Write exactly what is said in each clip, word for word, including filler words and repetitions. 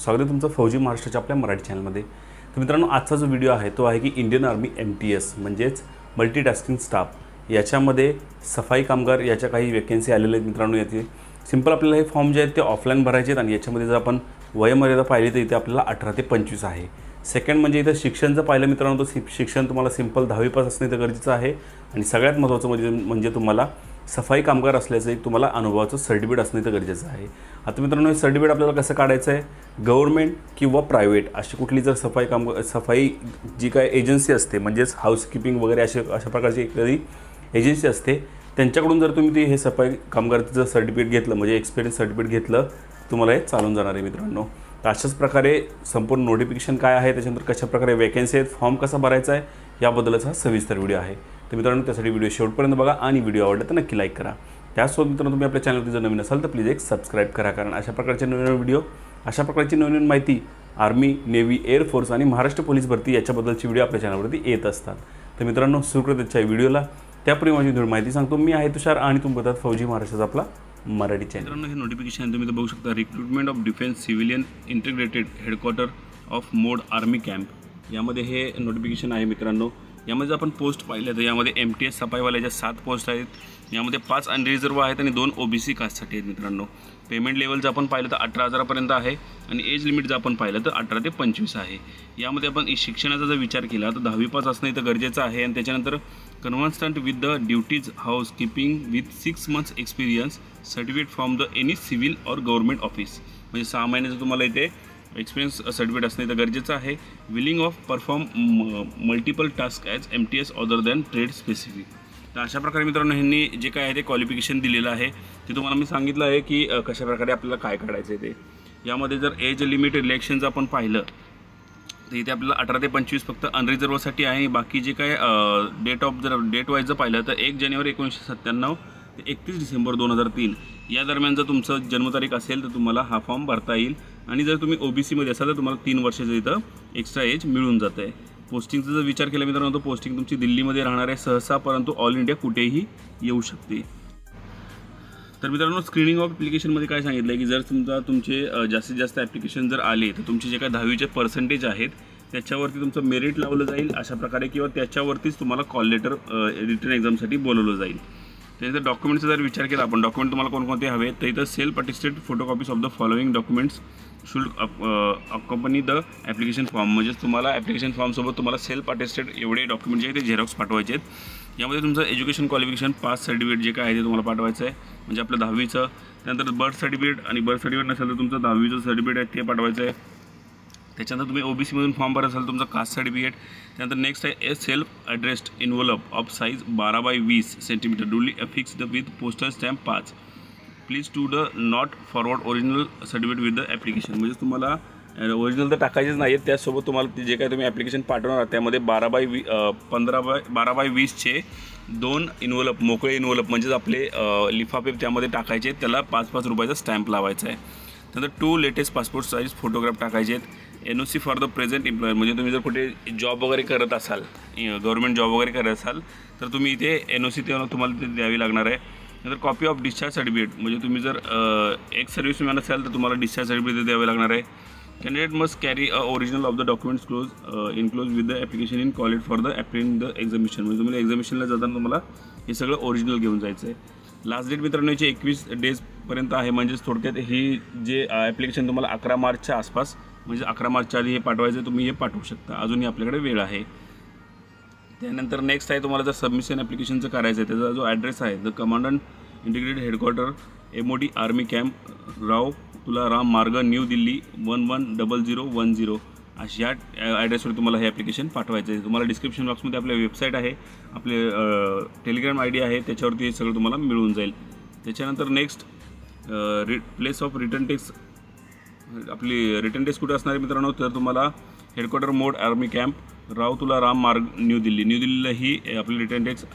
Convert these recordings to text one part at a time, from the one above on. स्वागत आहे तुमचं फौजी महाराष्ट्राच्या आपल्या मराठी चॅनलमध्ये। तर मित्रांनो आजचा जो व्हिडिओ आहे तो आहे की Indian army M T S म्हणजेच मल्टीटास्किंग स्टाफ याच्यामध्ये सफाई कामगार याच्या काही वैकेंसी आलेल्या आहेत। मित्रांनो येथे सिंपल आपल्याला हे फॉर्म जे आहेत ते ऑफलाइन भरायचे आहेत आणि याच्यामध्ये जर आपण वयमर्यादा पाहिली तर इथे आपल्याला अठरा ते पंचवीस आहे। सेकंड म्हणजे इथे शिक्षण जर पाहिलं मित्रांनो तो शिक्षण तुम्हाला सिंपल दहावी पास असणे तर गरजेचं आहे आणि सगळ्यात महत्त्वाचं म्हणजे म्हणजे तुम्हाला सफाई कामगार असल्याचं एक तुम्हाला अनुभवाचं सर्टिफिकेट असणे तर गरजेचं आहे। आता मित्रांनो हे सर्टिफिकेट आपल्याला कसं काढायचं आहे, गव्हर्नमेंट किंवा प्रायव्हेट अशी कुठली जर सफाई कामगार सफाई जी काय एजन्सी असते म्हणजेच हाऊसकीपिंग वगैरे असे अशा प्रकारची एखादी एजन्सी असते त्यांच्याकडून जर तुम्ही ते हे सफाई कामगारचं जर सर्टिफिकेट घेतलं म्हणजे एक्सपिरियन्स सर्टिफिकेट घेतलं तुम्हाला हे चालून जाणार आहे। मित्रांनो तर अशाच प्रकारे संपूर्ण नोटिफिकेशन काय आहे त्याच्यानंतर कशा प्रकारे वॅकन्सी आहेत फॉर्म कसा भरायचा आहे याबद्दलचा सविस्तर व्हिडिओ आहे। तर मित्रांनो त्यासाठी व्हिडिओ शेवटपर्यंत बघा आणि व्हिडिओ आवडला तर नक्की लाईक करा। त्यासोबत मित्रांनो तुम्ही आपल्या चॅनलवरती जर नवीन असाल तर प्लीज एक सबस्क्राईब करा, कारण अशा प्रकारचे नवीन व्हिडिओ अशा प्रकारची नवीन नवीन माहिती आर्मी नेव्ही एअरफोर्स आणि महाराष्ट्र पोलीस भरती याच्याबद्दलची व्हिडिओ आपल्या चॅनलवरती येत असतात। तर मित्रांनो सुरू करत आजच्या व्हिडिओला, त्यापूर्वी माझी थोडी माहिती सांगतो। मी आहे तुषार आणि तुम्ही बघतात फौजी महाराष्ट्राचा आपला मराठी चॅनल। मित्रांनो हे नोटिफिकेशन तुम्ही तर बघू शकता, recruitment of defence civilian integrated headquarter of MoD army camp, यामध्ये हे नोटिफिकेशन आहे। मित्रांनो यामध्ये जर आपण पोस्ट पाहिल्या तर यामध्ये एम टी एस सफाईवाल्याच्या सात पोस्ट आहेत, यामध्ये पाच अनरिझर्व आहेत आणि दोन ओ बी सी कास्टसाठी आहेत। मित्रांनो पेमेंट लेवल जर आपण पाहिलं तर अठरा हजारापर्यंत आहे आणि एज लिमिट जर आपण पाहिलं तर अठरा ते पंचवीस आहे। यामध्ये आपण शिक्षणाचा जर विचार केला तर दहावी पास असणं इथं गरजेचं आहे आणि त्याच्यानंतर conversant with the duties housekeeping with six months experience certificate from the any civil or government office, म्हणजे सहा महिन्याचं तुम्हाला इथे एक्सपिरियन्स सर्टिफिकेट असणे तर गरजेचं आहे। Willing of perform multiple task as M T S other than trade specific. तर अशा प्रकारे मित्रांनो ह्यांनी जे काय आहे ते क्वालिफिकेशन दिलेलं आहे ते तुम्हाला मी सांगितलं आहे की कशा प्रकारे आपल्याला काय काढायचं आहे ते। यामध्ये जर एज लिमिट रिलेक्शन जर आपण पाहिलं तर इथे आपल्याला अठरा ते पंचवीस फक्त अनरिझर्वसाठी आहे। बाकी जे काय डेट ऑफ जर डेट वाईज जर पाहिलं तर एक जानेवारी एकोणीसशे सत्त्याण्णव ते एकतीस डिसेंबर दोन हजार तीन या दरम्यान जर तुमचं जन्मतारीख असेल तर तुम्हाला हा फॉर्म भरता येईल आणि जर तुम्ही ओबीसीमध्ये असाल तर तुम्हाला तीन वर्षाचं इथं एक्स्ट्रा एज मिळून जातं आहे। पोस्टिंगचा जर विचार केला मित्रांनो तो पोस्टिंग तुमची दिल्लीमध्ये राहणार आहे सहसा, परंतु ऑल इंडिया कुठेही येऊ शकते। तर मित्रांनो स्क्रीनिंग ऑफ ॲप्लिकेशनमध्ये काय सांगितलं आहे की जर तुमचा तुमचे जास्तीत जास्त ॲप्लिकेशन जर आले तर तुमचे जे काय दहावीचे पर्सेंटेज आहेत त्याच्यावरती तुमचं मेरिट लावलं जाईल अशा प्रकारे, किंवा त्याच्यावरतीच तुम्हाला कॉल लेटर रिटर्न एक्झामसाठी बोलवलं जाईल। त्यानंतर डॉक्युमेंटचा जर विचार केला आपण डॉक्युमेंट तुम्हाला कोणकोणते हवे तर इथं self attested photocopies of the following documents should company the application form, म्हणजेच तुम्हाला ॲप्लिकेशन फॉर्मसोबत तुम्हाला सेल्फ अटेस्टेड एवढे डॉक्युमेंट जे आहेत ते झेरॉक्स पाठवायचे आहेत। यामध्ये तुमचं एज्युकेशन क्वालिफिकेशन पास सर्टिफिकेट जे काय आहे ते तुम्हाला पाठवायचं आहे म्हणजे आपलं दहावीचं, त्यानंतर बर्थ सर्टिफिकेट आणि बर्थ सर्टिफिकेट नसेल तर तुमचं दहावीचं सर्टिफिकेट आहे ते पाठवायचं आहे। त्याच्यानंतर तुम्ही ओबीसीमधून फॉर्म भरत असाल तुमचं कास्ट सर्टिफिकेट, त्यानंतर नेक्स्ट आहे a self addressed envelope of size बारा बाय वीस centimetre duly affixed with postal stamp पाच, please to the not forward original certificate with the application, म्हणजे तुम्हाला ओरिजिनल तर टाकायचेच नाही आहेत, त्यासोबत तुम्हाला जे काय तुम्ही ॲप्लिकेशन पाठवणार आहात त्यामध्ये बारा बाय वी पंधरा बाय बारा बाय वीसचे दोन इन्व्हलप मोकळे इन्व्हलप म्हणजेच आपले लिफाफे त्यामध्ये टाकायचे, त्याला पाच पाच रुपयाचा स्टॅम्प लावायचा आहे। त्यानंतर two latest passport size photograph टाकायचे आहेत। N O C for the present employer, म्हणजे तुम्ही जर कुठे जॉब वगैरे करत असाल गव्हर्मेंट जॉब वगैरे करत असाल तर तुम्ही इथे एन ओ सी तेव्हा तुम्हाला ते द्यावी लागणार आहे। नंतर कॉपी ऑफ डिस्चार्ज सर्टिफिकेट, म्हणजे तुम्ही जर एक सर्व्हिसमॅन असाल तर तुम्हाला डिस्चार्ज सर्टिफिकेट द्यावे लागणार आहे। Candidate must carry a original of the documents close enclose with the application in college for the appear the examination, म्हणजे तुम्हाला एक्झामिशनला जाताना तुम्हाला हे सगळं ओरिजिनल घेऊन जायचं आहे। लास्ट डेट मित्रांनो याची एकवीस डेजपर्यंत आहे, म्हणजेच थोडक्यात ही जे ॲप्लिकेशन तुम्हाला अकरा मार्चच्या आसपास म्हणजे अकरा मार्चच्या आधी हे पाठवायचं, तुम्ही हे पाठवू शकता, अजूनही आपल्याकडे वेळ आहे। त्यानंतर नेक्स्ट आहे तुम्हाला जर सबमिशन ॲप्लिकेशनचं करायचं आहे त्याचा जो ॲड्रेस आहे the commandant integrated headquarter M O D army camp Rao Tula Ram Marg new Delhi one one double zero one zero अशी ह्या ॲड्रेसवर तुम्हाला हे ॲप्लिकेशन पाठवायचं आहे। तुम्हाला डिस्क्रिप्शन बॉक्समध्ये आपल्या वेबसाईट आहे आपले टेलिग्राम आय डी आहे त्याच्यावरती हे सगळं तुम्हाला मिळून जाईल। त्याच्यानंतर नेक्स्ट रि प्लेस ऑफ रिटर्न टेक्स्ट, आपली रिटर्न टेक्स्ट कुठे असणार आहे मित्रांनो तर तुम्हाला headquarter MoD army camp Rao Tula Ram Marg new Delhi new दिल्लीला ही आपली रिटर्न टेक्स्ट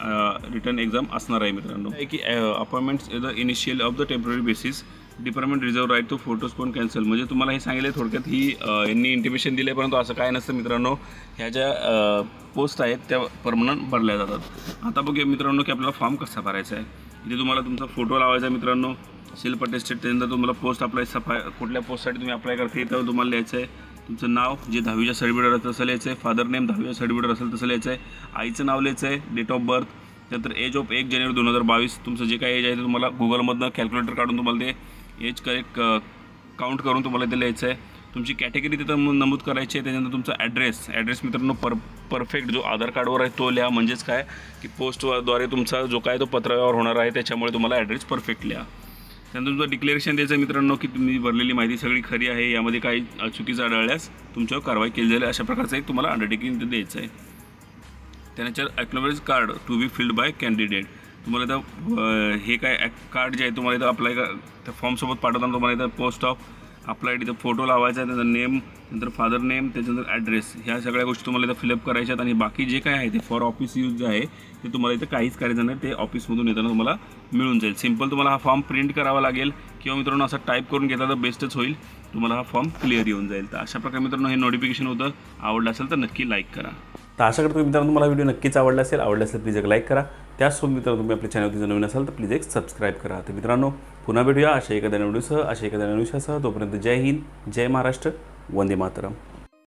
रिटर्न एक्झाम असणार आहे। मित्रांनो की appointments the initial of the temporary basis department reserve right to photos पण कॅन्सल, म्हणजे तुम्हाला हे सांगितलं थोडक्यात ही यांनी इंटिमेशन दिले, परंतु असं काय नसतं मित्रांनो ह्या ज्या पोस्ट आहेत त्या परमनंट भरल्या जातात। आता बघूया मित्रांनो की आपल्याला फॉर्म कसा भरायचा आहे। इथे तुम्हाला तुमचा फोटो लावायचा आहे मित्रांनो, शिल्प टेस्टेडनंतर तुम्हाला पोस्ट अप्लाय सफाय कुठल्या पोस्टसाठी तुम्ही अप्लाय करते तर तुम्हाला लिहायचं आहे तुमचं नाव जे दहावीच्या सर्टिफिकेटवर असतं तसं लिहायचं आहे, फादर नेम दहावीच्या सर्टिफिकेटवर असेल तसं लिहायचं आहे, आईचं नाव लिहायचं आहे, डेट ऑफ बर्थ, नंतर एज ऑफ एक जानेवारी दोन हजार बावीस तुमचं जे काही एज आहे ते तुम्हाला गुगलमधनं कॅल्क्युलेटर काढून तुम्हाला ते एज करेक्ट काउंट करून तुम्हाला ते लिहायचं आहे, तुमची कॅटेगरी तिथं नमूद करायची आहे, त्याच्यानंतर तुमचा ॲड्रेस ॲड्रेस मित्रांनो पर परफेक्ट जो आधार कार्डवर आहे तो लिहा, म्हणजेच काय की पोस्टद्वारे तुमचा जो काय तो पत्राव्यवहार होणार आहे त्याच्यामुळे तुम्हाला ॲड्रेस परफेक्ट लिहा, त्यानंतर तुमचं डिक्लेरेशन द्यायचं मित्रांनो की तुम्ही भरलेली माहिती सगळी खरी आहे, यामध्ये काही चुकीचं आढळल्यास तुमच्यावर कारवाई केली जाईल अशा प्रकारचं एक तुम्हाला अंडरटेकिंग द्यायचं आहे, त्यानंतर acknowledge card to be filled by candidate तुम्हाला इथं हे काय कार्ड जे आहे तुम्हाला इथं अप्लाय त्या फॉर्मसोबत पाठवताना तुम्हाला इथं पोस्ट ऑफ अप्लाय इथं फोटो लावायचा आहे, त्यानंतर नेम, नंतर फादर नेम, त्याच्यानंतर ॲड्रेस, ह्या सगळ्या गोष्टी तुम्हाला इथं फिलअप करायच्या आहेत आणि बाकी जे काय आहे ते फॉर ऑफिस यूज जे आहे ते तुम्हाला इथं काहीच करायचं नाही, ते ऑफिसमधून येताना तुम्हाला मिळून जाईल. सिंपल तुम्हाला हा फॉर्म प्रिंट करावा लागेल किंवा मित्रांनो असं टाईप करून घेतला तर बेस्टच होईल, तुम्हाला हा फॉर्म क्लिअर येऊन जाईल. तर अशा प्रकारे मित्रांनो हे नोटिफिकेशन होतं, आवडलं असेल तर नक्की लाईक करा. तर आशा करतो मित्रांनो तुम्हाला व्हिडिओ नक्कीच आवडला असेल, आवडला असेल प्लीज एक लाईक करा, त्याचसोबत मित्रांनो तुम्ही आपल्या चॅनलवरती जर नवीन असाल तर प्लीज एक सबस्क्राईब करा. तर मित्रांनो पुन्हा भेटूया अशा एखाद्या व्हिडिओसह, अशा एखाद्या व्हिडिओसह. तोपर्यंत जय हिंद, जय महाराष्ट्र, वंदे मातरम.